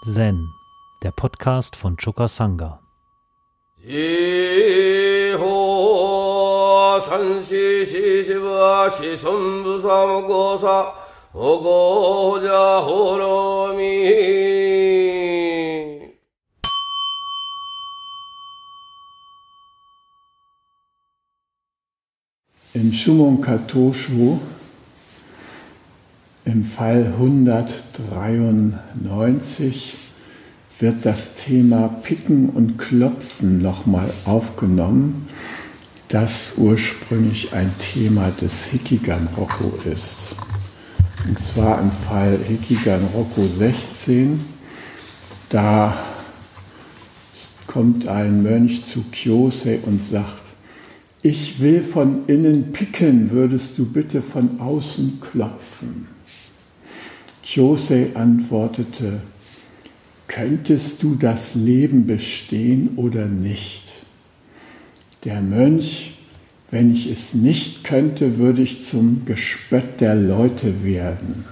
Zen, der Podcast von Choka Sangha. Im Shumon Katoshu, im Fall 193, wird das Thema Picken und Klopfen nochmal aufgenommen, das ursprünglich ein Thema des Hekiganroku ist. Und zwar im Fall Hekiganroku 16, da kommt ein Mönch zu Kyose und sagt: Ich will von innen picken, würdest du bitte von außen klopfen? Kyose antwortete: Könntest du das Leben bestehen oder nicht? Der Mönch: Wenn ich es nicht könnte, würde ich zum Gespött der Leute werden.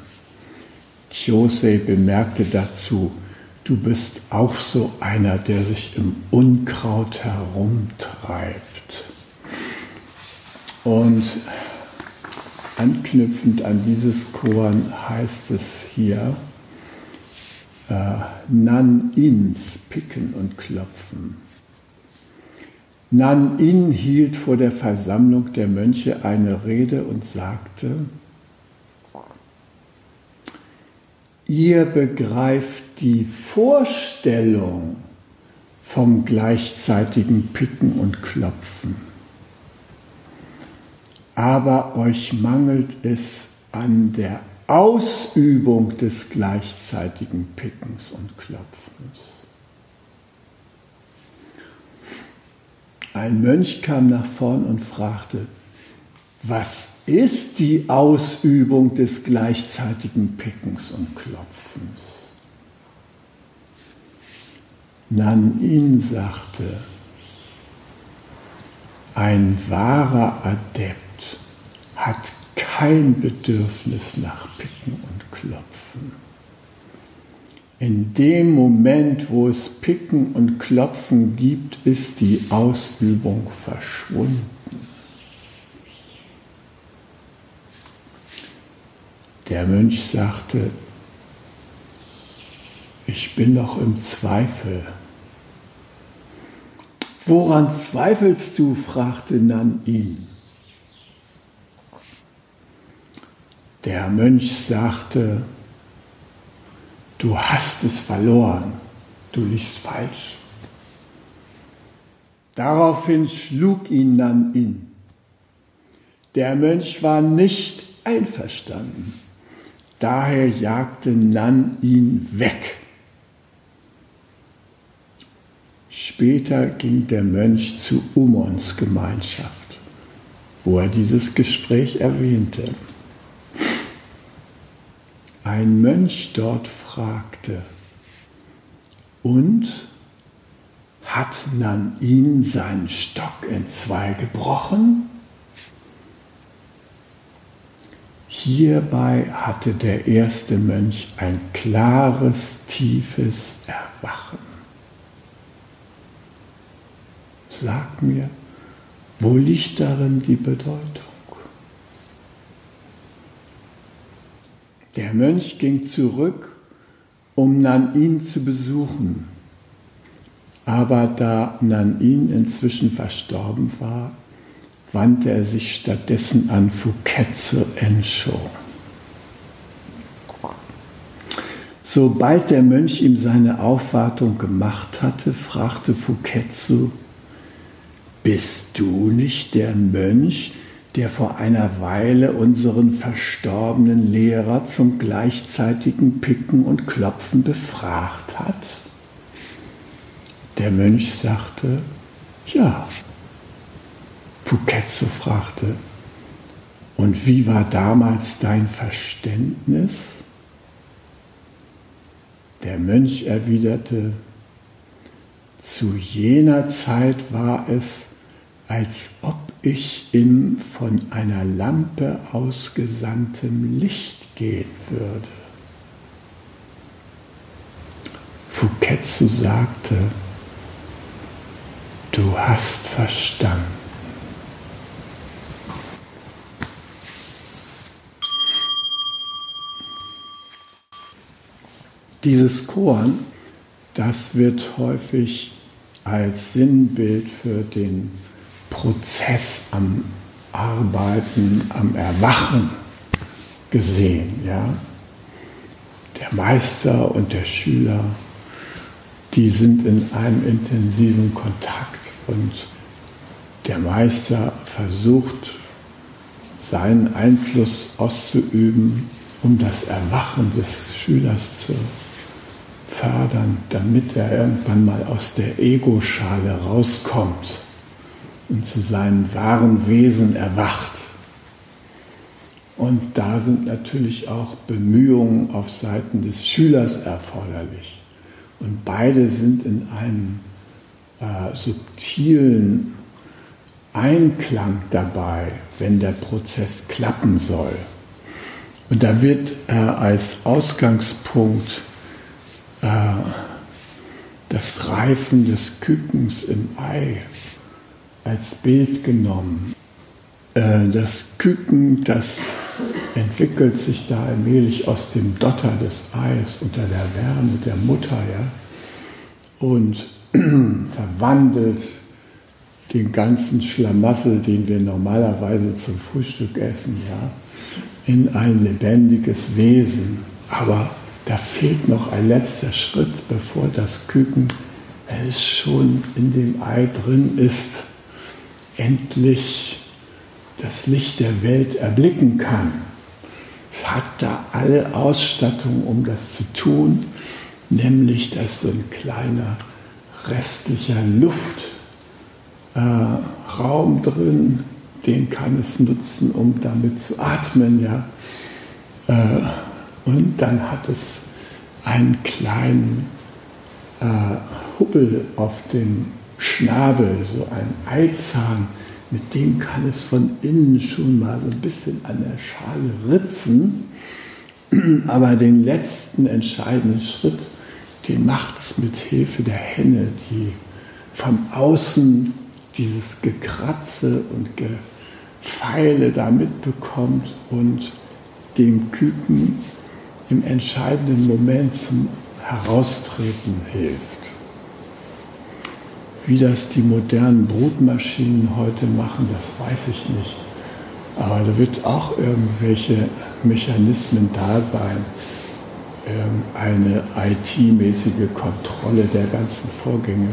Kyose bemerkte dazu: Du bist auch so einer, der sich im Unkraut herumtreibt. Und anknüpfend an dieses Koan heißt es hier, Nan'ins picken und klopfen. Nan'in hielt vor der Versammlung der Mönche eine Rede und sagte: Ihr begreift die Vorstellung vom gleichzeitigen Picken und Klopfen, aber euch mangelt es an der Ausübung des gleichzeitigen Pickens und Klopfens. Ein Mönch kam nach vorn und fragte: Was ist die Ausübung des gleichzeitigen Pickens und Klopfens? Nan'in sagte: Ein wahrer Adept hat kein Bedürfnis nach Picken und Klopfen. In dem Moment, wo es Picken und Klopfen gibt, ist die Ausübung verschwunden. Der Mönch sagte: Ich bin noch im Zweifel. Woran zweifelst du? fragte Nan'in. Der Mönch sagte: Du hast es verloren, du liegst falsch. Daraufhin schlug ihn Nan'in. Der Mönch war nicht einverstanden, daher jagte Nan'in weg. Später ging der Mönch zu Umons Gemeinschaft, wo er dieses Gespräch erwähnte. Ein Mönch dort fragte: Und hat Nan'in seinen Stock in zwei gebrochen? Hierbei hatte der erste Mönch ein klares, tiefes Erwachen. Sag mir, wo liegt darin die Bedeutung? Der Mönch ging zurück, um Nan'in zu besuchen. Aber da Nan'in inzwischen verstorben war, wandte er sich stattdessen an Fuketsu Ensho. Sobald der Mönch ihm seine Aufwartung gemacht hatte, fragte Fuketsu: Bist du nicht der Mönch, der vor einer Weile unseren verstorbenen Lehrer zum gleichzeitigen Picken und Klopfen befragt hat? Der Mönch sagte: Ja. Fuketsu fragte: Und wie war damals dein Verständnis? Der Mönch erwiderte: Zu jener Zeit war es, als ob ich in von einer Lampe ausgesandtem Licht gehen würde. Fuketsu sagte, du hast verstanden. Dieses Koan, das wird häufig als Sinnbild für den Prozess am Arbeiten, am Erwachen gesehen. Ja? Der Meister und der Schüler, die sind in einem intensiven Kontakt und der Meister versucht, seinen Einfluss auszuüben, um das Erwachen des Schülers zu fördern, damit er irgendwann mal aus der Ego-Schale rauskommt und zu seinem wahren Wesen erwacht. Und da sind natürlich auch Bemühungen auf Seiten des Schülers erforderlich. Und beide sind in einem subtilen Einklang dabei, wenn der Prozess klappen soll. Und da wird als Ausgangspunkt das Reifen des Kükens im Ei als Bild genommen. Das Küken, das entwickelt sich da allmählich aus dem Dotter des Eis unter der Wärme der Mutter, ja, und verwandelt den ganzen Schlamassel, den wir normalerweise zum Frühstück essen, ja, in ein lebendiges Wesen. Aber da fehlt noch ein letzter Schritt, bevor das Küken, wenn es schon in dem Ei drin ist, endlich das Licht der Welt erblicken kann. Es hat da alle Ausstattung, um das zu tun, nämlich da ist so ein kleiner restlicher Luftraum drin, den kann es nutzen, um damit zu atmen. Ja? Und dann hat es einen kleinen Hubbel auf dem Schnabel, so einen Eizahn, mit dem kann es von innen schon mal so ein bisschen an der Schale ritzen, aber den letzten entscheidenden Schritt, den macht es mit Hilfe der Henne, die von außen dieses Gekratze und Gefeile da mitbekommt und dem Küken im entscheidenden Moment zum Heraustreten hilft. Wie das die modernen Brutmaschinen heute machen, das weiß ich nicht. Aber da wird auch irgendwelche Mechanismen da sein. Eine IT-mäßige Kontrolle der ganzen Vorgänge,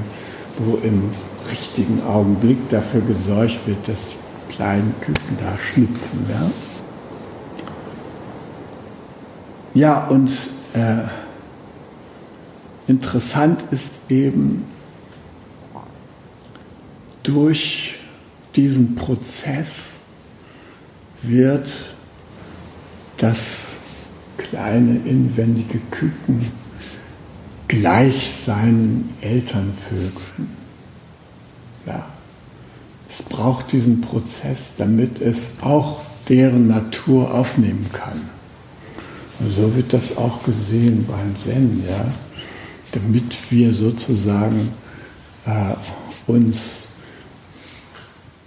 wo im richtigen Augenblick dafür gesorgt wird, dass die kleinen Küken da schlüpfen. Ja, ja, und interessant ist eben, durch diesen Prozess wird das kleine inwendige Küken gleich seinen Elternvögeln. Ja. Es braucht diesen Prozess, damit es auch deren Natur aufnehmen kann. Und so wird das auch gesehen beim Zen, ja? Damit wir sozusagen uns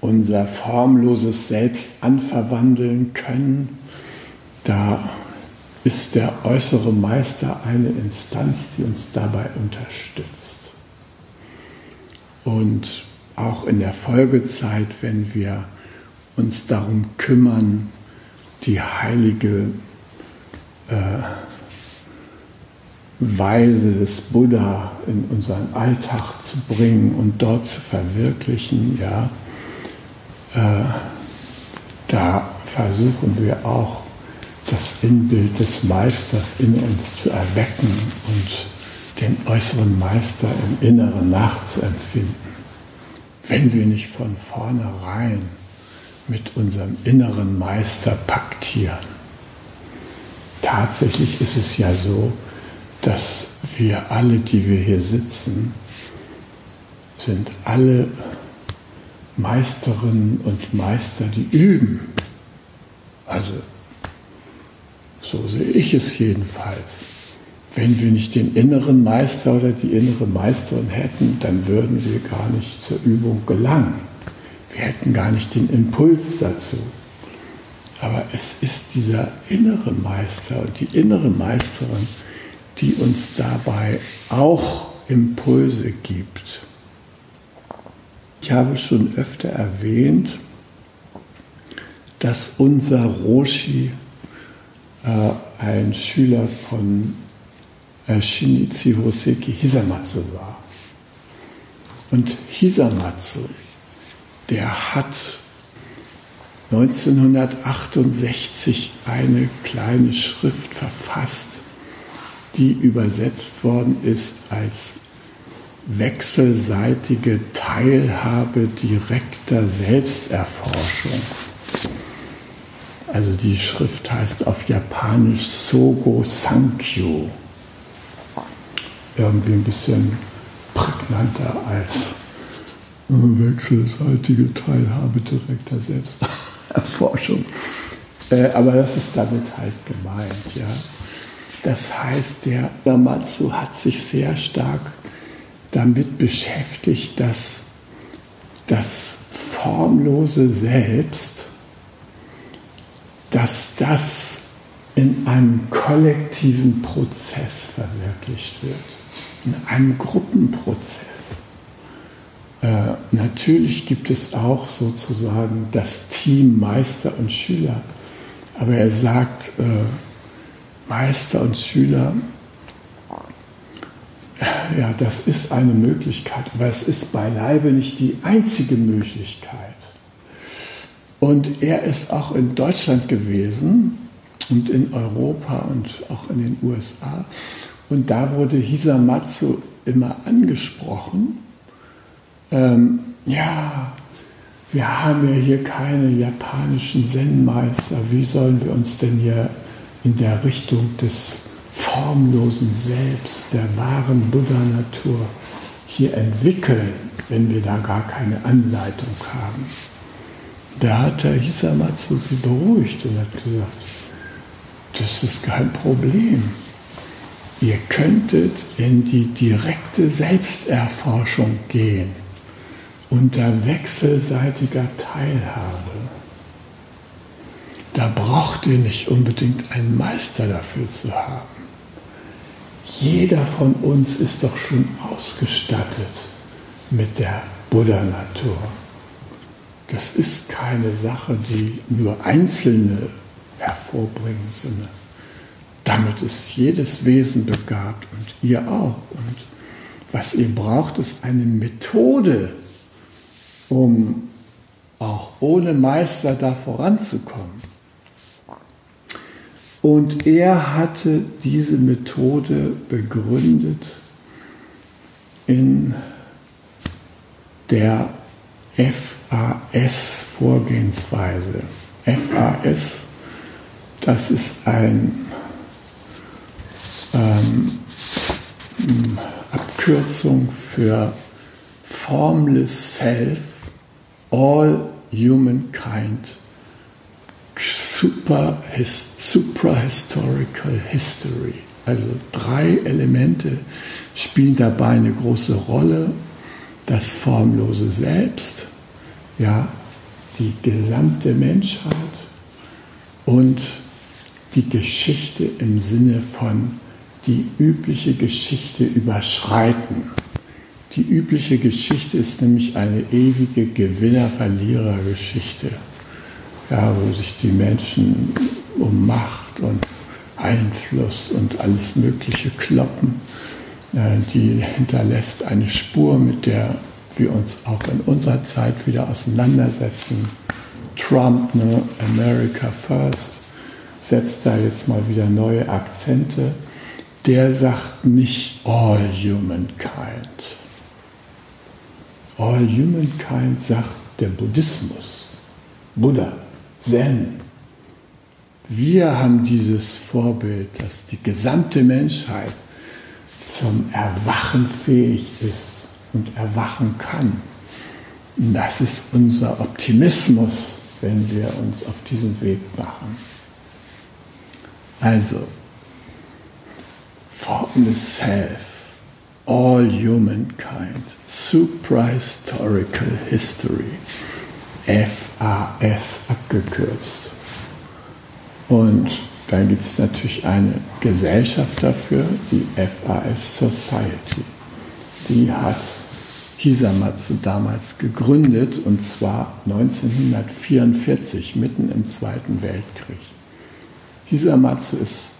unser formloses Selbst anverwandeln können, da ist der äußere Meister eine Instanz, die uns dabei unterstützt. Und auch in der Folgezeit, wenn wir uns darum kümmern, die heilige Weise des Buddha in unseren Alltag zu bringen und dort zu verwirklichen, ja, da versuchen wir auch, das Innenbild des Meisters in uns zu erwecken und den äußeren Meister im Inneren nachzuempfinden. Wenn wir nicht von vornherein mit unserem inneren Meister paktieren. Tatsächlich ist es ja so, dass wir alle, die wir hier sitzen, sind alle Meisterinnen und Meister, die üben. Also, so sehe ich es jedenfalls. Wenn wir nicht den inneren Meister oder die innere Meisterin hätten, dann würden wir gar nicht zur Übung gelangen. Wir hätten gar nicht den Impuls dazu. Aber es ist dieser innere Meister und die innere Meisterin, die uns dabei auch Impulse gibt. Ich habe schon öfter erwähnt, dass unser Roshi, ein Schüler von Shinichi Hosoki Hisamatsu war. Und Hisamatsu, der hat 1968 eine kleine Schrift verfasst, die übersetzt worden ist als wechselseitige Teilhabe direkter Selbsterforschung. Also die Schrift heißt auf Japanisch Sogo Sankyo. Irgendwie ein bisschen prägnanter als wechselseitige Teilhabe direkter Selbsterforschung. Aber das ist damit halt gemeint. Ja. Das heißt, der Hisamatsu hat sich sehr stark damit beschäftigt, dass das formlose Selbst, dass das in einem kollektiven Prozess verwirklicht wird, in einem Gruppenprozess. Natürlich gibt es auch sozusagen das Team Meister und Schüler, aber er sagt, Meister und Schüler, ja, das ist eine Möglichkeit, aber es ist beileibe nicht die einzige Möglichkeit. Und er ist auch in Deutschland gewesen und in Europa und auch in den USA. Und da wurde Hisamatsu immer angesprochen. Ja, wir haben ja hier keine japanischen Zen-Meister. Wie sollen wir uns denn hier in der Richtung des formlosen Selbst, der wahren Buddha-Natur hier entwickeln, wenn wir da gar keine Anleitung haben? Da hat der Hisamatsu sie beruhigt und hat gesagt, das ist kein Problem. Ihr könntet in die direkte Selbsterforschung gehen, unter wechselseitiger Teilhabe. Da braucht ihr nicht unbedingt einen Meister dafür zu haben. Jeder von uns ist doch schon ausgestattet mit der Buddha-Natur. Das ist keine Sache, die nur Einzelne hervorbringen, sondern damit ist jedes Wesen begabt und ihr auch. Und was ihr braucht, ist eine Methode, um auch ohne Meister da voranzukommen. Und er hatte diese Methode begründet in der FAS-Vorgehensweise. FAS, das ist eine Abkürzung für Formless Self, All Humankind, Suprahistorical History. Also 3 Elemente spielen dabei eine große Rolle. Das formlose Selbst, ja, die gesamte Menschheit und die Geschichte im Sinne von die übliche Geschichte überschreiten. Die übliche Geschichte ist nämlich eine ewige Gewinner-Verlierer-Geschichte, ja, wo sich die Menschen um Macht und Einfluss und alles Mögliche kloppen. Die hinterlässt eine Spur, mit der wir uns auch in unserer Zeit wieder auseinandersetzen. Trump, ne, America First, setzt da jetzt mal wieder neue Akzente. Der sagt nicht all humankind. All humankind sagt der Buddhismus, Buddha, Zen. Wir haben dieses Vorbild, dass die gesamte Menschheit zum Erwachen fähig ist und erwachen kann. Das ist unser Optimismus, wenn wir uns auf diesen Weg machen. Also, in the self, all humankind, suprahistorical history, FAS abgekürzt. Und da gibt es natürlich eine Gesellschaft dafür, die FAS Society. Die hat Hisamatsu damals gegründet, und zwar 1944, mitten im Zweiten Weltkrieg. Hisamatsu ist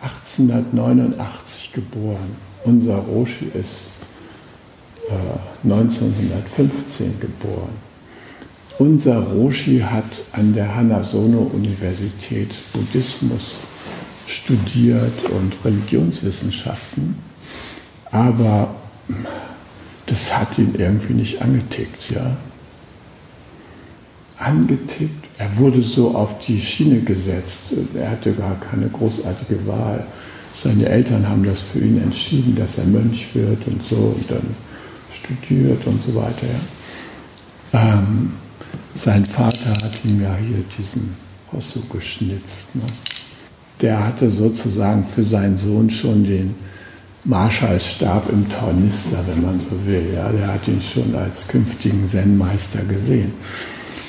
1889 geboren. Unser Roshi ist 1915 geboren. Unser Roshi hat an der Hanazono-Universität Buddhismus studiert und Religionswissenschaften, aber das hat ihn irgendwie nicht angetickt, ja? Angetickt? Er wurde so auf die Schiene gesetzt. Er hatte gar keine großartige Wahl. Seine Eltern haben das für ihn entschieden, dass er Mönch wird und so und dann studiert und so weiter, ja? Sein Vater hat ihm ja hier diesen Hosso geschnitzt. Ne? Der hatte sozusagen für seinen Sohn schon den Marschallstab im Tornister, wenn man so will. Ja? Der hat ihn schon als künftigen Zen-Meister gesehen.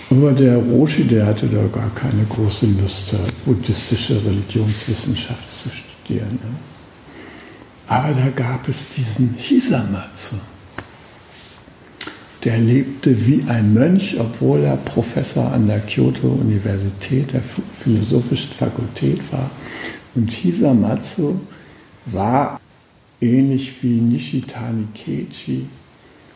Aber der Roshi, der hatte da gar keine große Lust, buddhistische Religionswissenschaft zu studieren. Ne? Aber da gab es diesen Hisamatsu. Der lebte wie ein Mönch, obwohl er Professor an der Kyoto-Universität, der Philosophischen Fakultät war. Und Hisamatsu war, ähnlich wie Nishitani Keiji,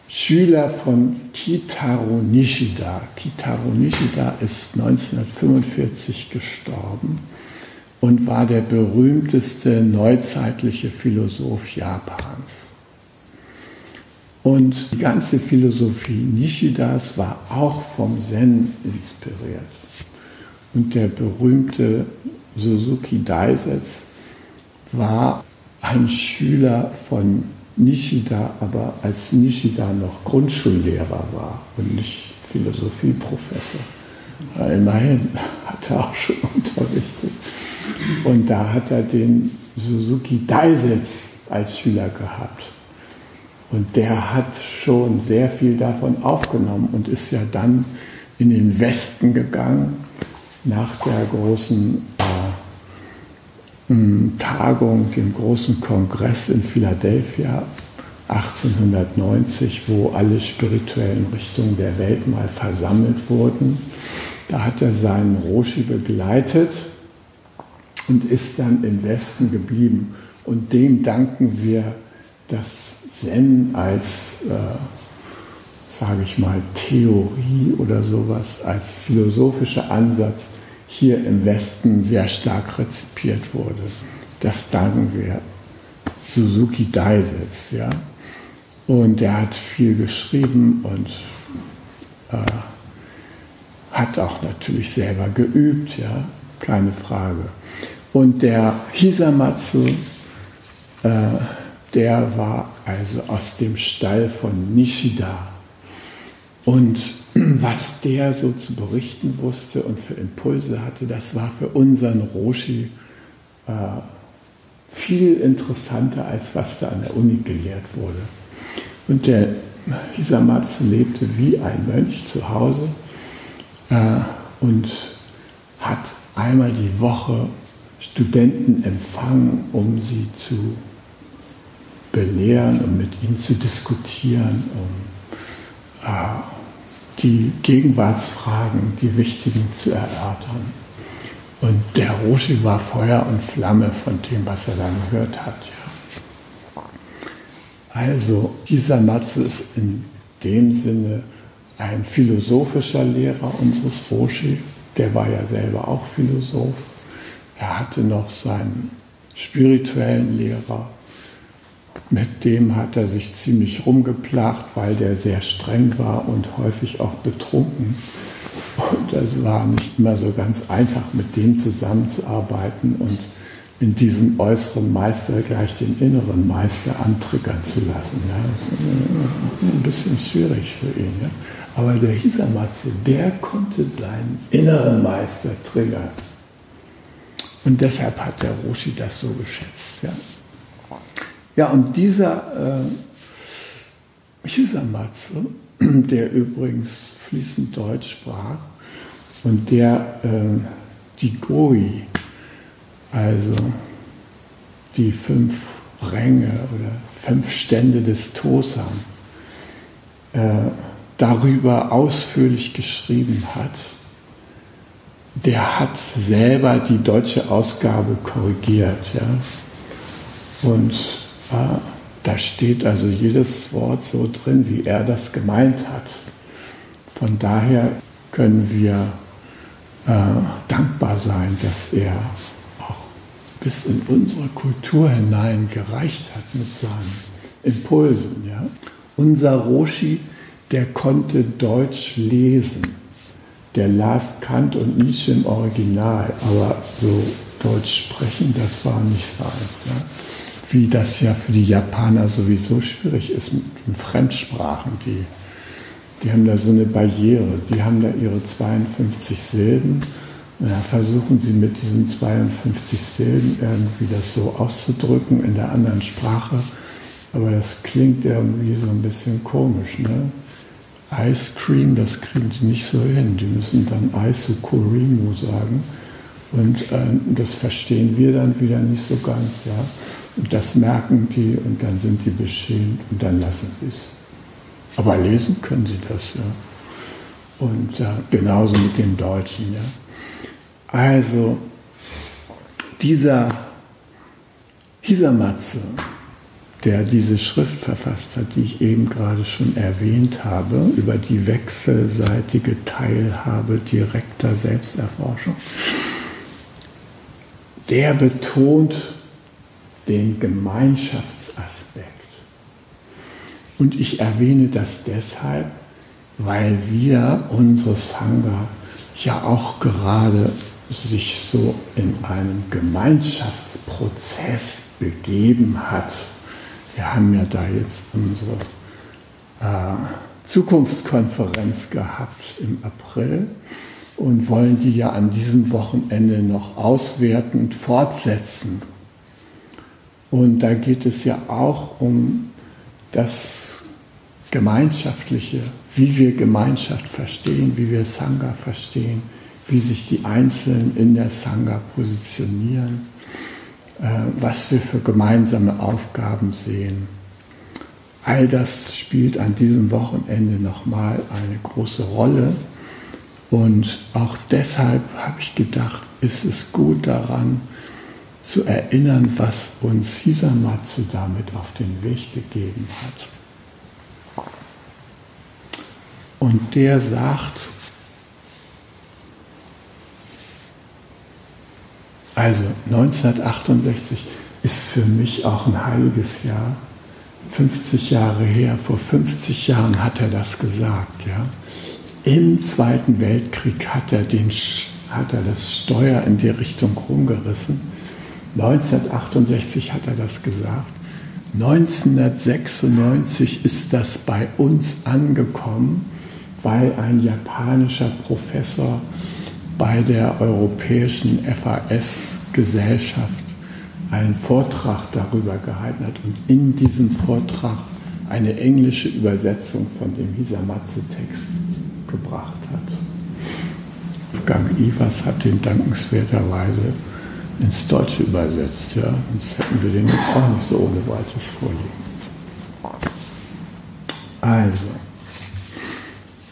Schüler von Kitaro Nishida. Kitaro Nishida ist 1945 gestorben und war der berühmteste neuzeitliche Philosoph Japans. Und die ganze Philosophie Nishidas war auch vom Zen inspiriert. Und der berühmte Suzuki Daisetz war ein Schüler von Nishida, aber als Nishida noch Grundschullehrer war und nicht Philosophieprofessor. Immerhin hat er auch schon unterrichtet. Und da hat er den Suzuki Daisetz als Schüler gehabt. Und der hat schon sehr viel davon aufgenommen und ist ja dann in den Westen gegangen, nach der großen Tagung, dem großen Kongress in Philadelphia 1890, wo alle spirituellen Richtungen der Welt mal versammelt wurden. Da hat er seinen Roshi begleitet und ist dann im Westen geblieben. Und dem danken wir, dass Zen als, sage ich mal, Theorie oder sowas, als philosophischer Ansatz hier im Westen sehr stark rezipiert wurde. Das danken wir Suzuki Daisetz, ja. Und er hat viel geschrieben und hat auch natürlich selber geübt, ja, keine Frage. Und der Hisamatsu, der war also aus dem Stall von Nishida. Und was der so zu berichten wusste und für Impulse hatte, das war für unseren Roshi viel interessanter, als was da an der Uni gelehrt wurde. Und der Hisamatsu lebte wie ein Mönch zu Hause und hat einmal die Woche Studenten empfangen, um sie zu belehren und mit ihnen zu diskutieren, um die Gegenwartsfragen, die wichtigen, zu erörtern. Und der Roshi war Feuer und Flamme von dem, was er dann gehört hat. Ja. Also Hisamatsu ist in dem Sinne ein philosophischer Lehrer unseres Roshi. Der war ja selber auch Philosoph. Er hatte noch seinen spirituellen Lehrer. Mit dem hat er sich ziemlich rumgeplagt, weil der sehr streng war und häufig auch betrunken. Und es war nicht immer so ganz einfach, mit dem zusammenzuarbeiten und in diesem äußeren Meister gleich den inneren Meister antriggern zu lassen. Ja, ein bisschen schwierig für ihn. Ja. Aber der Hisamatsu, der konnte seinen inneren Meister triggern. Und deshalb hat der Roshi das so geschätzt. Ja, und dieser Hisamatsu, der übrigens fließend Deutsch sprach und der die Goi, also die 5 Ränge oder 5 Stände des Tosan, darüber ausführlich geschrieben hat, der hat selber die deutsche Ausgabe korrigiert. Ja? Und da steht also jedes Wort so drin, wie er das gemeint hat. Von daher können wir dankbar sein, dass er auch bis in unsere Kultur hinein gereicht hat mit seinen Impulsen. Ja? Unser Roshi, der konnte Deutsch lesen. Der las Kant und Nietzsche im Original, aber so Deutsch sprechen, das war nicht seins. Ja? Wie das ja für die Japaner sowieso schwierig ist mit den Fremdsprachen. Die haben da so eine Barriere, die haben da ihre 52 Silben. Ja, versuchen sie mit diesen 52 Silben irgendwie das so auszudrücken in der anderen Sprache, aber das klingt irgendwie so ein bisschen komisch, ne? Ice Cream, das kriegen die nicht so hin. Die müssen dann Aisukurimu sagen. Und das verstehen wir dann wieder nicht so ganz. Ja? Und das merken die und dann sind die beschämt und dann lassen sie es. Aber lesen können sie das, ja. Und genauso mit dem Deutschen, ja. Also, dieser Hisamatsu, der diese Schrift verfasst hat, die ich eben gerade schon erwähnt habe, über die wechselseitige Teilhabe direkter Selbsterforschung, der betont den Gemeinschaftsaspekt. Und ich erwähne das deshalb, weil wir, unsere Sangha, ja auch gerade sich so in einem Gemeinschaftsprozess begeben hat. Wir haben ja da jetzt unsere Zukunftskonferenz gehabt im April und wollen die ja an diesem Wochenende noch auswertend fortsetzen. Und da geht es ja auch um das Gemeinschaftliche, wie wir Gemeinschaft verstehen, wie wir Sangha verstehen, wie sich die Einzelnen in der Sangha positionieren, was wir für gemeinsame Aufgaben sehen. All das spielt an diesem Wochenende nochmal eine große Rolle. Und auch deshalb habe ich gedacht, ist es gut daran zu erinnern, was uns Hisamatsu damit auf den Weg gegeben hat. Und der sagt, also 1968 ist für mich auch ein heiliges Jahr, 50 Jahre her, vor 50 Jahren hat er das gesagt. Ja. Im Zweiten Weltkrieg hat er das Steuer in die Richtung rumgerissen. 1968 hat er das gesagt. 1996 ist das bei uns angekommen, weil ein japanischer Professor bei der europäischen FAS-Gesellschaft einen Vortrag darüber gehalten hat und in diesem Vortrag eine englische Übersetzung von dem Hisamatsu-Text gebracht hat. Wolfgang Ivers hat den dankenswerterweise ins Deutsche übersetzt, ja, sonst hätten wir den jetzt auch nicht so ohne weiteres vorliegen. Also,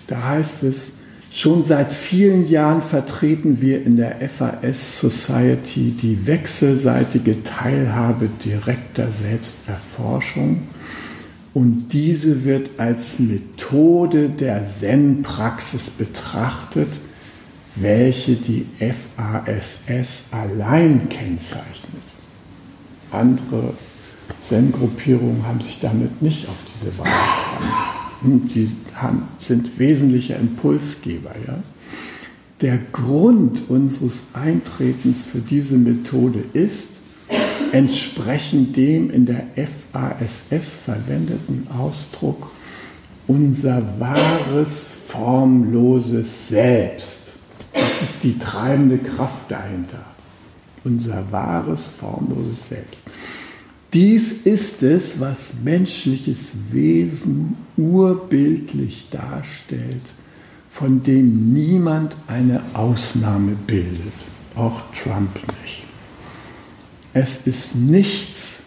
da heißt es, schon seit vielen Jahren vertreten wir in der FAS Society die wechselseitige Teilhabe direkter Selbsterforschung und diese wird als Methode der Zen-Praxis betrachtet, welche die FASS allein kennzeichnet. Andere Zen-Gruppierungen haben sich damit nicht auf diese Weise verstanden. Die sind wesentlicher Impulsgeber. Ja? Der Grund unseres Eintretens für diese Methode ist, entsprechend dem in der FASS verwendeten Ausdruck, unser wahres, formloses Selbst. Das ist die treibende Kraft dahinter. unser wahres, formloses Selbst. Dies ist es, was menschliches Wesen urbildlich darstellt, von dem niemand eine Ausnahme bildet, auch Trump nicht. Es ist nichts,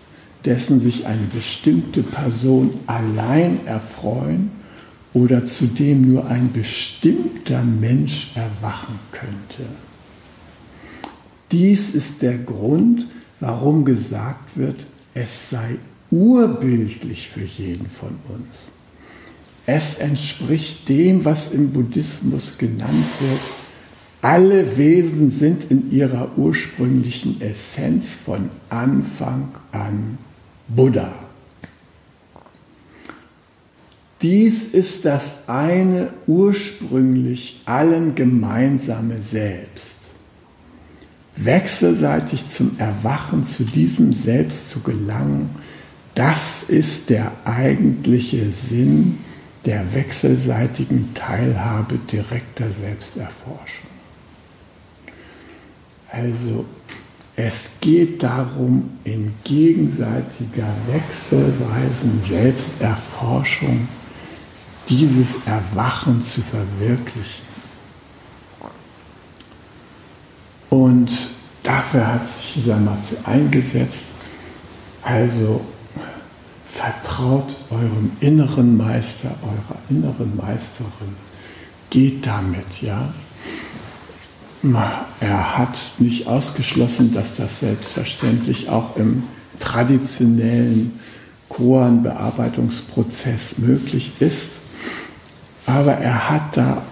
dessen sich eine bestimmte Person allein erfreuen oder zu dem nur ein bestimmter Mensch erwachen könnte. Dies ist der Grund, warum gesagt wird, es sei urbildlich für jeden von uns. Es entspricht dem, was im Buddhismus genannt wird. Alle Wesen sind in ihrer ursprünglichen Essenz von Anfang an Buddha. Dies ist das eine ursprünglich allen gemeinsame Selbst. Wechselseitig zum Erwachen zu diesem Selbst zu gelangen, das ist der eigentliche Sinn der wechselseitigen Teilhabe direkter Selbsterforschung. Also es geht darum, in gegenseitiger wechselweisen Selbsterforschung dieses Erwachen zu verwirklichen. Und dafür hat sich Hisamatsu eingesetzt. Also vertraut eurem inneren Meister, eurer inneren Meisterin. Geht damit, ja. Er hat nicht ausgeschlossen, dass das selbstverständlich auch im traditionellen Koan-Bearbeitungsprozess möglich ist. Aber er hat da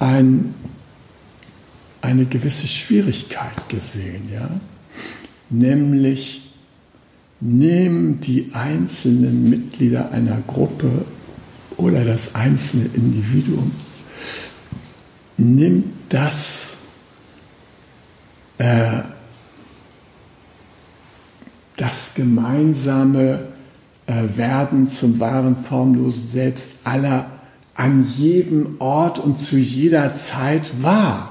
eine gewisse Schwierigkeit gesehen, ja? Nämlich nehmen die einzelnen Mitglieder einer Gruppe oder das einzelne Individuum, nimmt das das gemeinsame Werden zum wahren formlosen Selbst aller an jedem Ort und zu jeder Zeit wahr.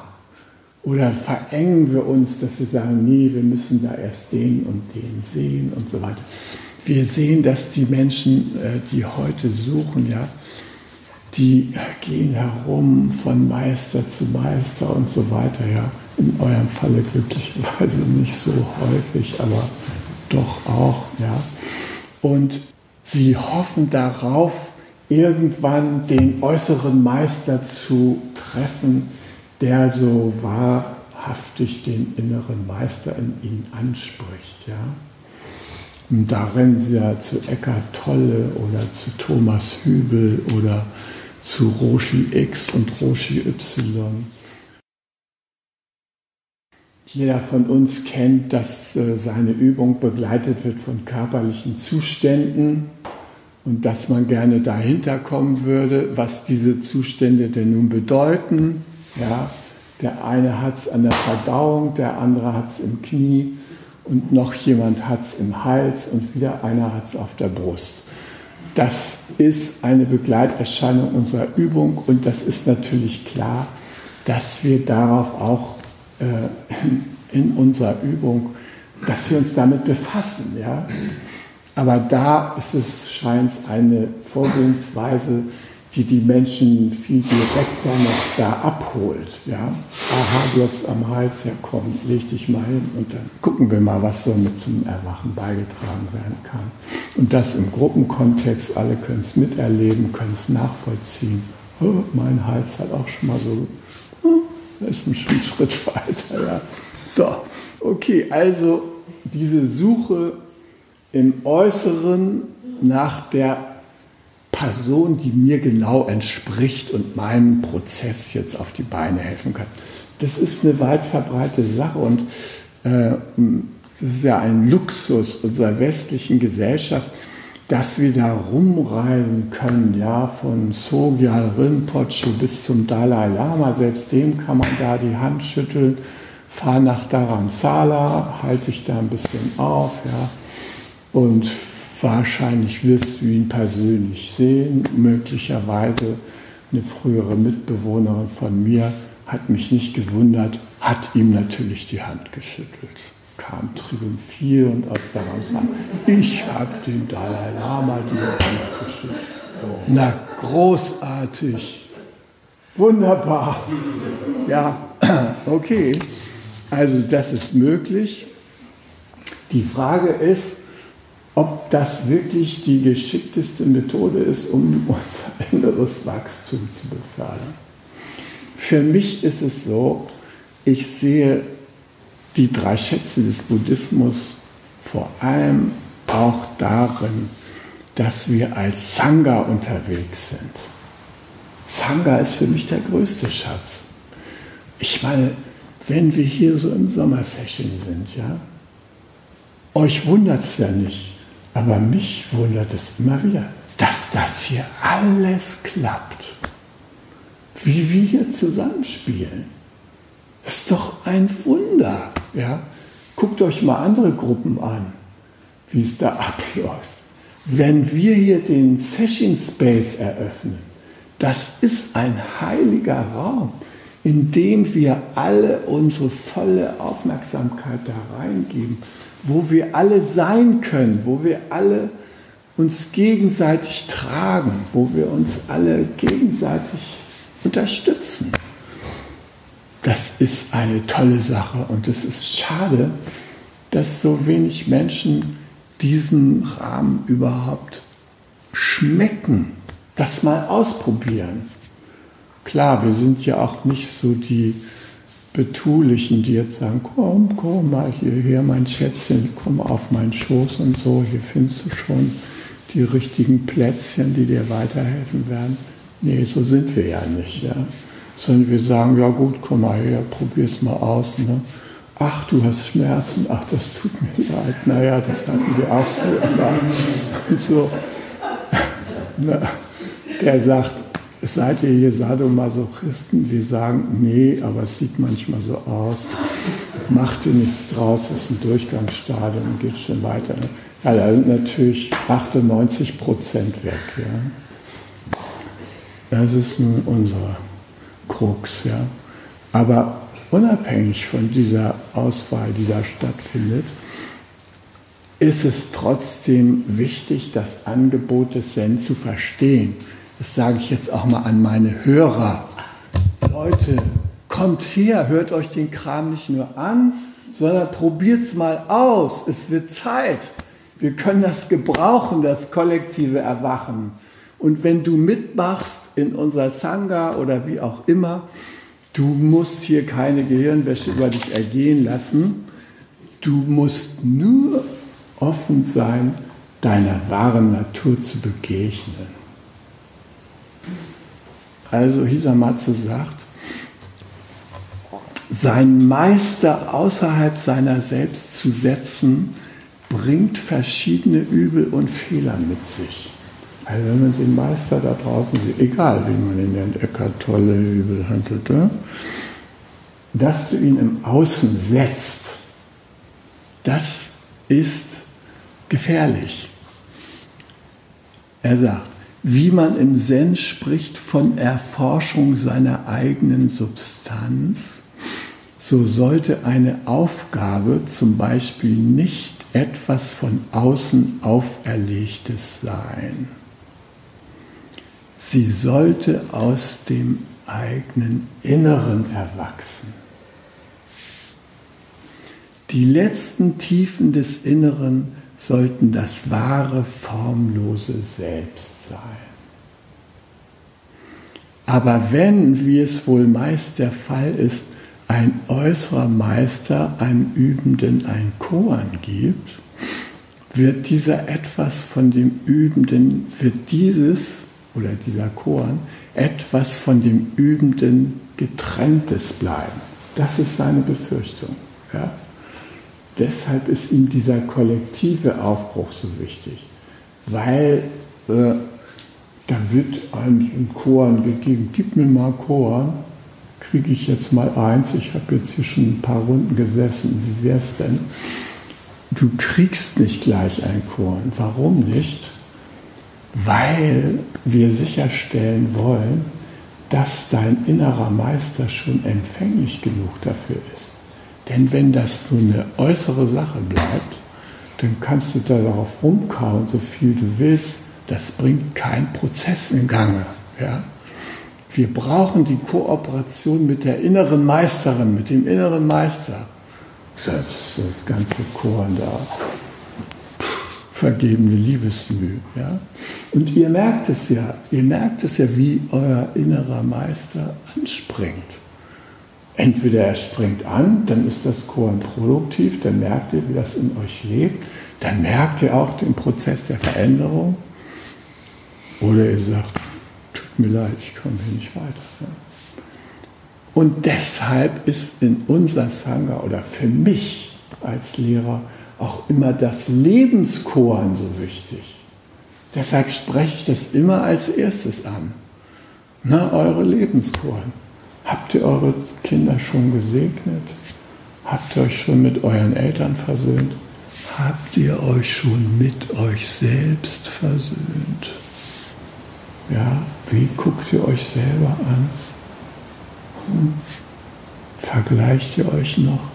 Oder verengen wir uns, dass wir sagen, nee, wir müssen da erst den und den sehen und so weiter. Wir sehen, dass die Menschen, die heute suchen, ja, die gehen herum von Meister zu Meister und so weiter. Ja. In eurem Falle glücklicherweise nicht so häufig, aber doch auch. Ja. Und sie hoffen darauf, irgendwann den äußeren Meister zu treffen, der so wahrhaftig den inneren Meister in ihnen anspricht. Ja? Und da rennen sie ja zu Eckart Tolle oder zu Thomas Hübel oder zu Roshi X und Roshi Y. Jeder von uns kennt, dass seine Übung begleitet wird von körperlichen Zuständen und dass man gerne dahinter kommen würde, was diese Zustände denn nun bedeuten. Ja, der eine hat es an der Verdauung, der andere hat es im Knie und noch jemand hat es im Hals und wieder einer hat es auf der Brust. Das ist eine Begleiterscheinung unserer Übung und das ist natürlich klar, dass wir darauf auch in unserer Übung, dass wir uns damit befassen. Ja? Aber da ist es scheint eine Vorgehensweise, die Menschen viel direkter noch da abholt. Ja? Aha, du hast am Hals, ja komm, leg dich mal hin und dann gucken wir mal, was so mit zum Erwachen beigetragen werden kann. Und das im Gruppenkontext, alle können es miterleben, können es nachvollziehen. Oh, mein Hals hat auch schon mal so, da ist man schon einen Schritt weiter. Ja? So, okay, also diese Suche im Äußeren nach der Person, die mir genau entspricht und meinem Prozess jetzt auf die Beine helfen kann. Das ist eine weit verbreitete Sache und das ist ja ein Luxus unserer westlichen Gesellschaft, dass wir da rumreisen können, ja, von Sogyal Rinpoche bis zum Dalai Lama, selbst dem kann man da die Hand schütteln, fahr nach Dharamsala, halte ich da ein bisschen auf, ja, und wahrscheinlich wirst du ihn persönlich sehen. Möglicherweise eine frühere Mitbewohnerin von mir hat mich nicht gewundert, hat ihm natürlich die Hand geschüttelt, kam triumphierend aus Dharamsala. Ich habe dem Dalai Lama die Hand geschüttelt. Na, großartig. Wunderbar. Ja, okay. Also das ist möglich. Die Frage ist, ob das wirklich die geschickteste Methode ist, um unser inneres Wachstum zu befördern. Für mich ist es so, ich sehe die drei Schätze des Buddhismus vor allem auch darin, dass wir als Sangha unterwegs sind. Sangha ist für mich der größte Schatz. Ich meine, wenn wir hier so im Sommersession sind, ja, euch wundert es ja nicht, aber mich wundert es immer wieder, dass das hier alles klappt. Wie wir hier zusammenspielen. Das ist doch ein Wunder. Ja? Guckt euch mal andere Gruppen an, wie es da abläuft. Wenn wir hier den Session Space eröffnen, das ist ein heiliger Raum, in dem wir alle unsere volle Aufmerksamkeit da reingeben, wo wir alle sein können, wo wir alle uns gegenseitig tragen, wo wir uns alle gegenseitig unterstützen. Das ist eine tolle Sache und es ist schade, dass so wenig Menschen diesen Rahmen überhaupt schmecken, das mal ausprobieren. Klar, wir sind ja auch nicht so die Betulichen, die jetzt sagen, komm mal hierher, mein Schätzchen, komm auf meinen Schoß und so, hier findest du schon die richtigen Plätzchen, die dir weiterhelfen werden. Nee, so sind wir ja nicht, ja. Sondern wir sagen, ja gut, komm mal her, probier's mal aus, ne? Ach, du hast Schmerzen, ach, das tut mir leid, naja, das hatten wir auch früher. So. Na, der sagt, seid ihr hier Sadomasochisten? Wir sagen, nee, aber es sieht manchmal so aus. Macht ihr nichts draus, das ist ein Durchgangsstadium, geht schon weiter. Ja, da sind natürlich 98% weg. Ja. Das ist nun unser Krux. Ja. Aber unabhängig von dieser Auswahl, die da stattfindet, ist es trotzdem wichtig, das Angebot des Zen zu verstehen. Das sage ich jetzt auch mal an meine Hörer. Leute, kommt her, hört euch den Kram nicht nur an, sondern probiert es mal aus. Es wird Zeit. Wir können das gebrauchen, das kollektive Erwachen. Und wenn du mitmachst in unserer Sangha oder wie auch immer, du musst hier keine Gehirnwäsche über dich ergehen lassen. Du musst nur offen sein, deiner wahren Natur zu begegnen. Also Hisamatsu sagt, seinen Meister außerhalb seiner selbst zu setzen, bringt verschiedene Übel und Fehler mit sich. Also wenn man den Meister da draußen sieht, egal wie man ihn nennt, Eckart Tolle, Hübel, handelte, dass du ihn im Außen setzt, das ist gefährlich. Er sagt, wie man im Zen spricht von Erforschung seiner eigenen Substanz, so sollte eine Aufgabe zum Beispiel nicht etwas von außen auferlegtes sein. Sie sollte aus dem eigenen Inneren erwachsen. Die letzten Tiefen des Inneren sollten das wahre, formlose Selbst sein. Aber wenn, wie es wohl meist der Fall ist, ein äußerer Meister einem Übenden ein Koan gibt, wird dieser Koan etwas von dem Übenden Getrenntes bleiben. Das ist seine Befürchtung. Ja? Deshalb ist ihm dieser kollektive Aufbruch so wichtig, weil da wird ein Koan gegeben, gib mir mal Koan, kriege ich jetzt mal eins, ich habe jetzt hier schon ein paar Runden gesessen, wie wäre es denn? Du kriegst nicht gleich ein Koan, warum nicht? Weil wir sicherstellen wollen, dass dein innerer Meister schon empfänglich genug dafür ist. Denn wenn das so eine äußere Sache bleibt, dann kannst du da darauf rumkauen, so viel du willst. Das bringt keinen Prozess in Gange. Ja? Wir brauchen die Kooperation mit der inneren Meisterin, mit dem inneren Meister. Das ganze Koan da. Vergebene Liebesmühe. Ja? Und ihr merkt es ja, wie euer innerer Meister anspringt. Entweder er springt an, dann ist das Koan produktiv, dann merkt ihr, wie das in euch lebt, dann merkt ihr auch den Prozess der Veränderung. Oder ihr sagt, tut mir leid, ich komme hier nicht weiter. Ja? Und deshalb ist in unser Sangha, oder für mich als Lehrer, auch immer das Lebenskoan so wichtig. Deshalb spreche ich das immer als erstes an. Na, eure Lebenskoan. Habt ihr eure Kinder schon gesegnet? Habt ihr euch schon mit euren Eltern versöhnt? Habt ihr euch schon mit euch selbst versöhnt? Ja, wie guckt ihr euch selber an? Vergleicht ihr euch noch?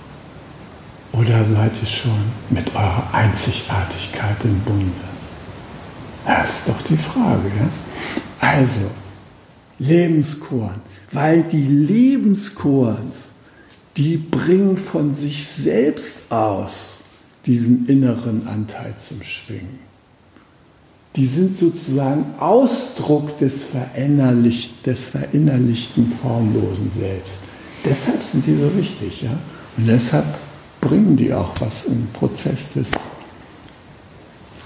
Oder seid ihr schon mit eurer Einzigartigkeit im Bunde? Das ist doch die Frage. Ja? Also, Lebenskoan. Weil die Lebenskoans, die bringen von sich selbst aus diesen inneren Anteil zum Schwingen. Die sind sozusagen Ausdruck des verinnerlichten formlosen Selbst. Deshalb sind die so wichtig. Ja? Und deshalb bringen die auch was im Prozess des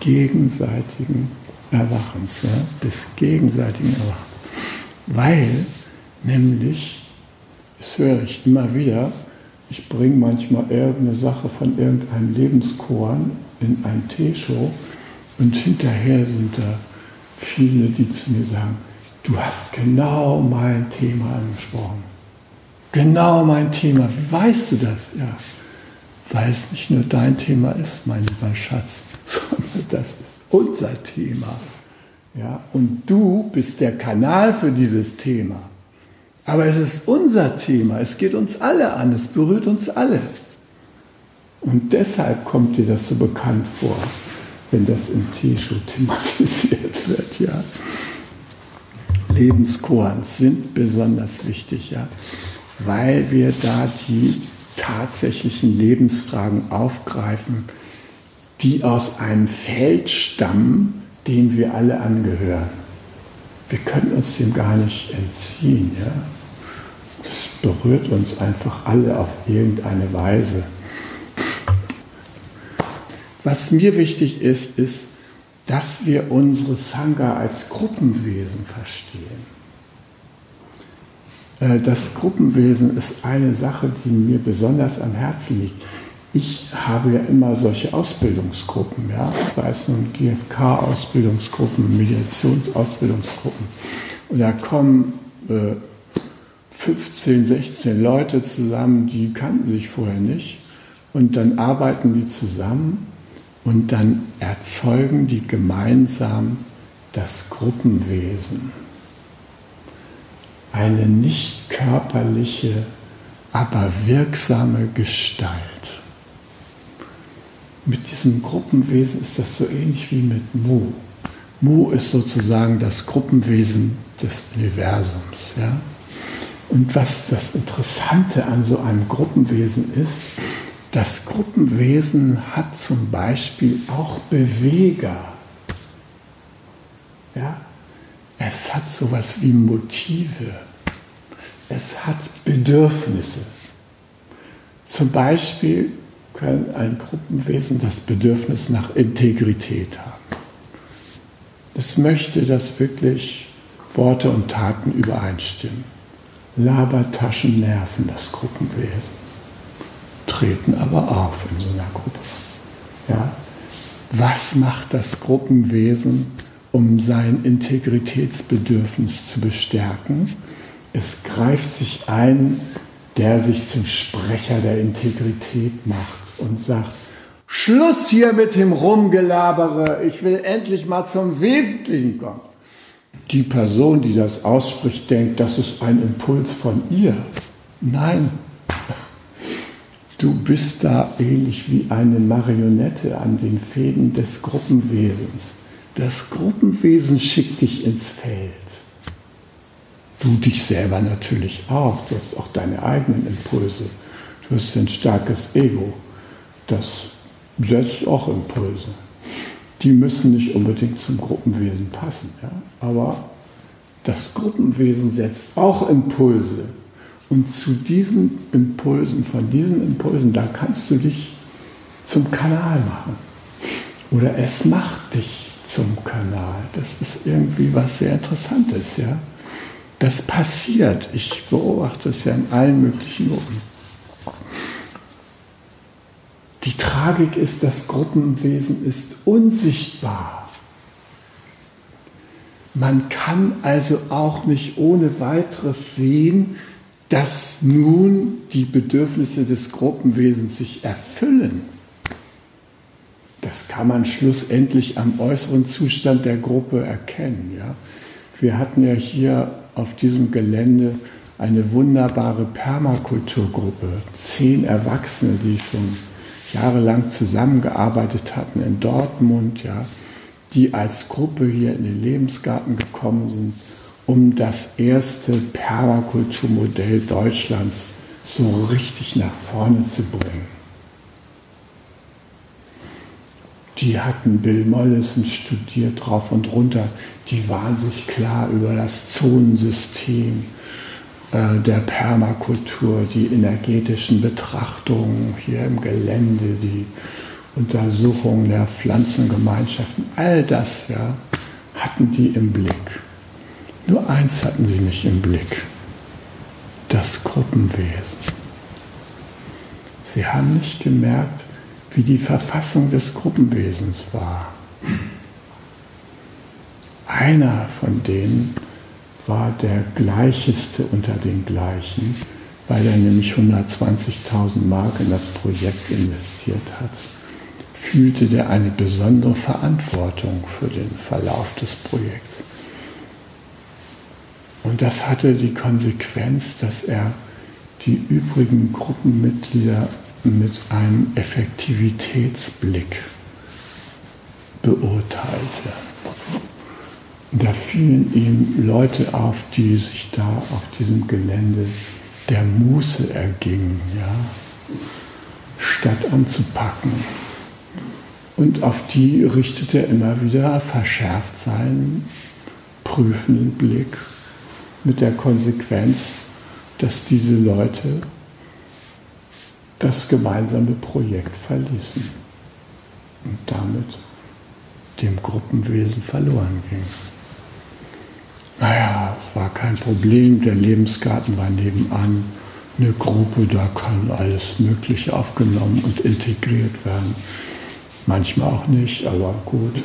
gegenseitigen Erwachens. Ja? Des gegenseitigen Erwachens. Weil nämlich, das höre ich immer wieder, ich bringe manchmal irgendeine Sache von irgendeinem Lebenskoan in ein Teeshow und hinterher sind da viele, die zu mir sagen, du hast genau mein Thema angesprochen. Genau mein Thema. Wie weißt du das? Ja, weil es nicht nur dein Thema ist, mein lieber Schatz, sondern das ist unser Thema. Ja, und du bist der Kanal für dieses Thema. Aber es ist unser Thema, es geht uns alle an, es berührt uns alle. Und deshalb kommt dir das so bekannt vor, wenn das im Teeshow thematisiert wird. Ja. Lebenskoans sind besonders wichtig, ja, weil wir da die tatsächlichen Lebensfragen aufgreifen, die aus einem Feld stammen, dem wir alle angehören. Wir können uns dem gar nicht entziehen. Ja? Das berührt uns einfach alle auf irgendeine Weise. Was mir wichtig ist, ist, dass wir unsere Sangha als Gruppenwesen verstehen. Das Gruppenwesen ist eine Sache, die mir besonders am Herzen liegt. Ich habe ja immer solche Ausbildungsgruppen, ja? Sei es nun GFK-Ausbildungsgruppen, Mediationsausbildungsgruppen. Und da kommen 15, 16 Leute zusammen, die kannten sich vorher nicht. Und dann arbeiten die zusammen und dann erzeugen die gemeinsam das Gruppenwesen. Eine nicht körperliche, aber wirksame Gestalt. Mit diesem Gruppenwesen ist das so ähnlich wie mit Mu. Mu ist sozusagen das Gruppenwesen des Universums. Ja? Und was das Interessante an so einem Gruppenwesen ist, das Gruppenwesen hat zum Beispiel auch Beweger. Ja? Es hat sowas wie Motive. Es hat Bedürfnisse. Zum Beispiel kann ein Gruppenwesen das Bedürfnis nach Integrität haben. Es möchte, dass wirklich Worte und Taten übereinstimmen. Labertaschen nerven das Gruppenwesen, treten aber auf in so einer Gruppe. Ja? Was macht das Gruppenwesen, um sein Integritätsbedürfnis zu bestärken? Es greift sich ein, der sich zum Sprecher der Integrität macht und sagt, Schluss hier mit dem Rumgelabere, ich will endlich mal zum Wesentlichen kommen. die Person, die das ausspricht, denkt, das ist ein Impuls von ihr. Nein, du bist da ähnlich wie eine Marionette an den Fäden des Gruppenwesens. Das Gruppenwesen schickt dich ins Feld. Du dich selber natürlich auch, du hast auch deine eigenen Impulse. Du hast ein starkes Ego, das setzt auch Impulse. Die müssen nicht unbedingt zum Gruppenwesen passen, ja? Aber das Gruppenwesen setzt auch Impulse. Und zu diesen Impulsen, da kannst du dich zum Kanal machen. Oder es macht dich zum Kanal. Das ist irgendwie was sehr Interessantes, ja? Das passiert. Ich beobachte es ja in allen möglichen Gruppen. Die Tragik ist, das Gruppenwesen ist unsichtbar. Man kann also auch nicht ohne weiteres sehen, dass nun die Bedürfnisse des Gruppenwesens sich erfüllen. Das kann man schlussendlich am äußeren Zustand der Gruppe erkennen. Ja? Wir hatten ja hier auf diesem Gelände eine wunderbare Permakulturgruppe. 10 Erwachsene, die schon jahrelang zusammengearbeitet hatten in Dortmund, ja, die als Gruppe hier in den Lebensgarten gekommen sind, um das erste Permakulturmodell Deutschlands so richtig nach vorne zu bringen. Die hatten Bill Mollison studiert, rauf und runter. Die waren sich klar über das Zonensystem der Permakultur, die energetischen Betrachtungen hier im Gelände, die Untersuchung der Pflanzengemeinschaften, all das, ja, hatten die im Blick. Nur eins hatten sie nicht im Blick: das Gruppenwesen. Sie haben nicht gemerkt, wie die Verfassung des Gruppenwesens war. Einer von denen war der Gleicheste unter den Gleichen, weil er nämlich 120.000 Mark in das Projekt investiert hat, fühlte der eine besondere Verantwortung für den Verlauf des Projekts. Und das hatte die Konsequenz, dass er die übrigen Gruppenmitglieder mit einem Effektivitätsblick beurteilte. Da fielen ihm Leute auf, die sich da auf diesem Gelände der Muße ergingen, ja, statt anzupacken. Und auf die richtete er immer wieder verschärft seinen prüfenden Blick, mit der Konsequenz, dass diese Leute das gemeinsame Projekt verließen und damit dem Gruppenwesen verloren gingen. Naja, war kein Problem, der Lebensgarten war nebenan, eine Gruppe, da kann alles Mögliche aufgenommen und integriert werden. Manchmal auch nicht, aber gut.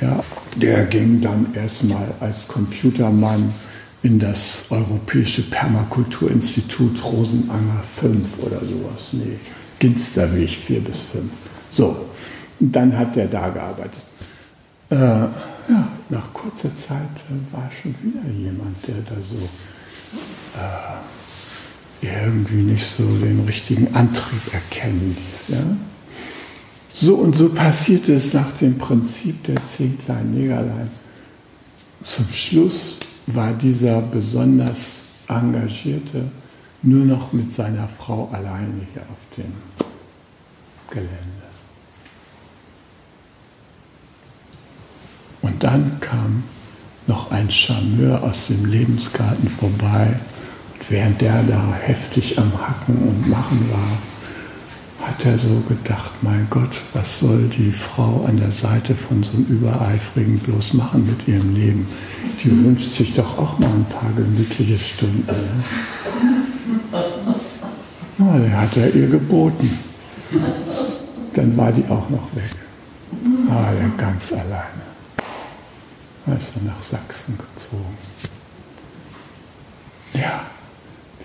Ja, der ging dann erstmal als Computermann in das Europäische Permakulturinstitut Rosenanger 5 oder sowas. Nee, Ginsterweg 4-5. So, und dann hat er da gearbeitet. Ja, nach kurzer Zeit war schon wieder jemand, der da so irgendwie nicht so den richtigen Antrieb erkennen ließ. Ja? So und so passierte es nach dem Prinzip der 10 kleinen Negerlein. Zum Schluss war dieser besonders Engagierte nur noch mit seiner Frau alleine hier auf dem Gelände. Und dann kam noch ein Charmeur aus dem Lebensgarten vorbei. Und während der da heftig am Hacken und Machen war, hat er so gedacht, mein Gott, was soll die Frau an der Seite von so einem Übereifrigen bloß machen mit ihrem Leben? Die wünscht sich doch auch mal ein paar gemütliche Stunden. Ne? Na, der hat er ihr geboten. Dann war die auch noch weg. Ah, der ganz alleine. Da ist er nach Sachsen gezogen. Ja,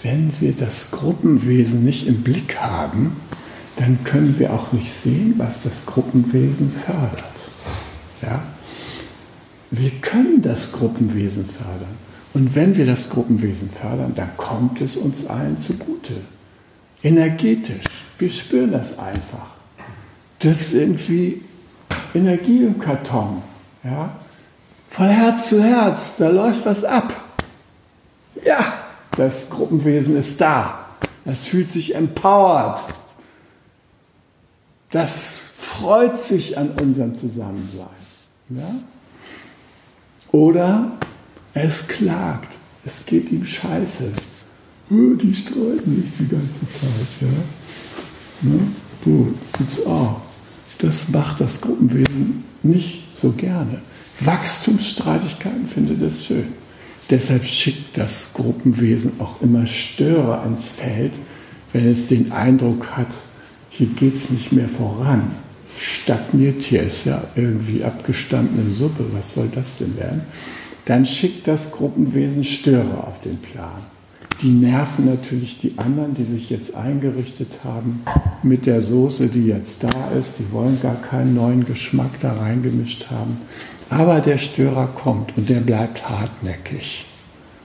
wenn wir das Gruppenwesen nicht im Blick haben, dann können wir auch nicht sehen, was das Gruppenwesen fördert. Ja? Wir können das Gruppenwesen fördern. Und wenn wir das Gruppenwesen fördern, dann kommt es uns allen zugute. Energetisch. Wir spüren das einfach. Das ist irgendwie Energie im Karton. Ja? Von Herz zu Herz, da läuft was ab. Ja, das Gruppenwesen ist da. Das fühlt sich empowered. Das freut sich an unserem Zusammensein. Ja? Oder es klagt. Es geht ihm scheiße. Die streiten mich die ganze Zeit. Ja? Ne? Du, gibt's auch. Das macht das Gruppenwesen nicht so gerne. Wachstumsstreitigkeiten findet es schön. Deshalb schickt das Gruppenwesen auch immer Störer ans Feld, wenn es den Eindruck hat, hier geht's nicht mehr voran. Stagniert, hier ist ja irgendwie abgestandene Suppe, was soll das denn werden? Dann schickt das Gruppenwesen Störer auf den Plan. Die nerven natürlich die anderen, die sich jetzt eingerichtet haben mit der Soße, die jetzt da ist. Die wollen gar keinen neuen Geschmack da reingemischt haben. Aber der Störer kommt und der bleibt hartnäckig.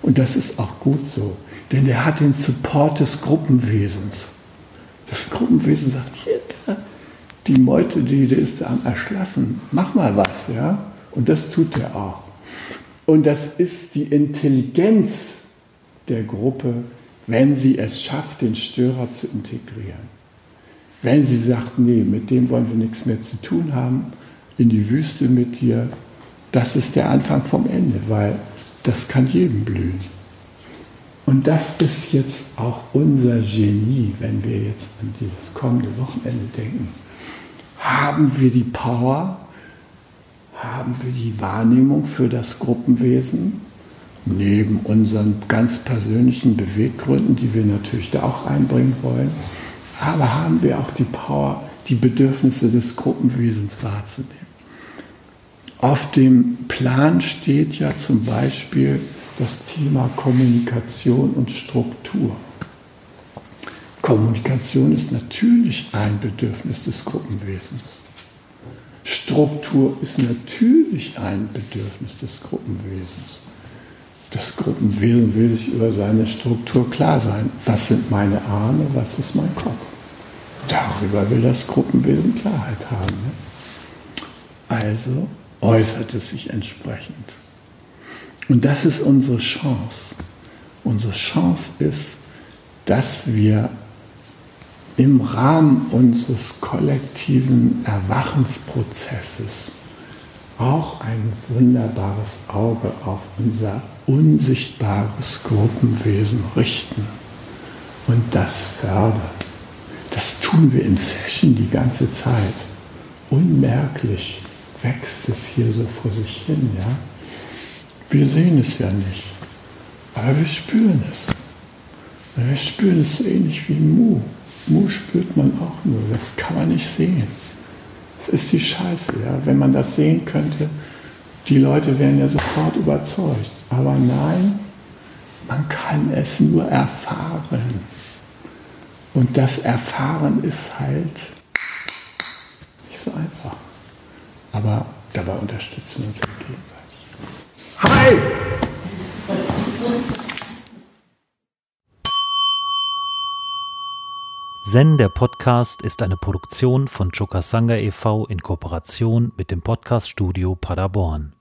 Und das ist auch gut so, denn der hat den Support des Gruppenwesens. Das Gruppenwesen sagt, hier, die Meute, die ist da am Erschlaffen. Mach mal was, ja? Und das tut er auch. Und das ist die Intelligenz der Gruppe, wenn sie es schafft, den Störer zu integrieren. Wenn sie sagt, nee, mit dem wollen wir nichts mehr zu tun haben, in die Wüste mit dir, das ist der Anfang vom Ende, weil das kann jedem blühen. Und das ist jetzt auch unser Genie, wenn wir jetzt an dieses kommende Wochenende denken. Haben wir die Power? Haben wir die Wahrnehmung für das Gruppenwesen? Neben unseren ganz persönlichen Beweggründen, die wir natürlich da auch einbringen wollen, aber haben wir auch die Power, die Bedürfnisse des Gruppenwesens wahrzunehmen. Auf dem Plan steht ja zum Beispiel das Thema Kommunikation und Struktur. Kommunikation ist natürlich ein Bedürfnis des Gruppenwesens. Struktur ist natürlich ein Bedürfnis des Gruppenwesens. Das Gruppenwesen will sich über seine Struktur klar sein. Was sind meine Arme, was ist mein Kopf? Darüber will das Gruppenwesen Klarheit haben. Ne? Also äußert es sich entsprechend. Und das ist unsere Chance. Unsere Chance ist, dass wir im Rahmen unseres kollektiven Erwachensprozesses auch ein wunderbares Auge auf unser unsichtbares Gruppenwesen richten und das fördern. Das tun wir im Session die ganze Zeit. Unmerklich wächst es hier so vor sich hin. Ja? Wir sehen es ja nicht, aber wir spüren es. Wir spüren es so ähnlich wie Mu. Mu spürt man auch nur, das kann man nicht sehen. Das ist die Scheiße, ja? Wenn man das sehen könnte, die Leute wären ja sofort überzeugt. Aber nein, man kann es nur erfahren. Und das Erfahren ist halt nicht so einfach. Aber dabei unterstützen wir uns gegenseitig. Hi! Zen, der Podcast, ist eine Produktion von Choka Sangha e.V. in Kooperation mit dem Podcaststudio Paderborn.